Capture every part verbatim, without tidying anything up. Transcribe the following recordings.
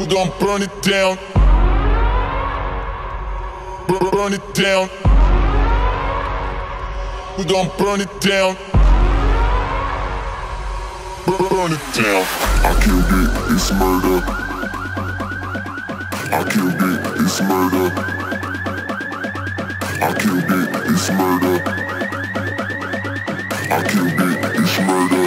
We gon' burn it down, burn, burn it down. We gon' burn it down, burn, burn it down. I killed it, it's murder. I killed it, it's murder. I killed it, it's murder. I killed it, it's murder.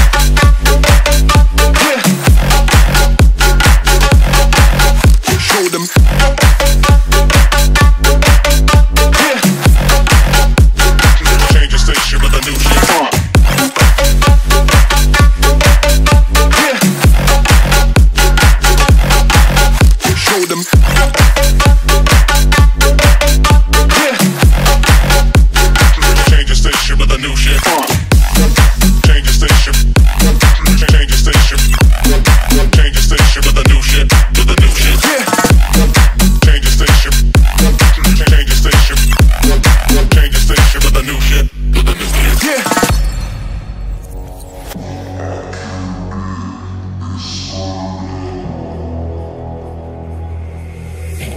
Show them. Change the station with a new shit.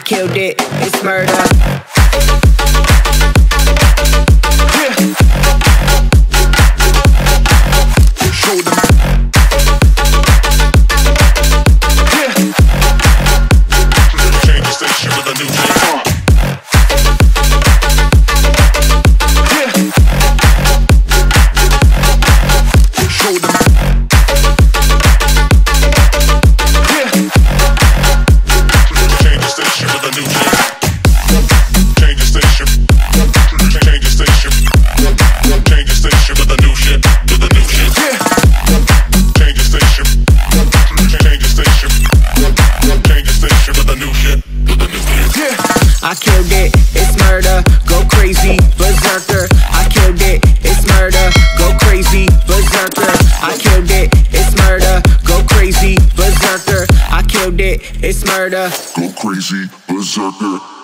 I killed it. I killed it. I killed it, it's murder. I killed it, it's murder, go crazy, berserker. I killed it, it's murder, go crazy, berserker. I killed it, it's murder, go crazy, berserker. I killed it, it's murder, go crazy, berserker.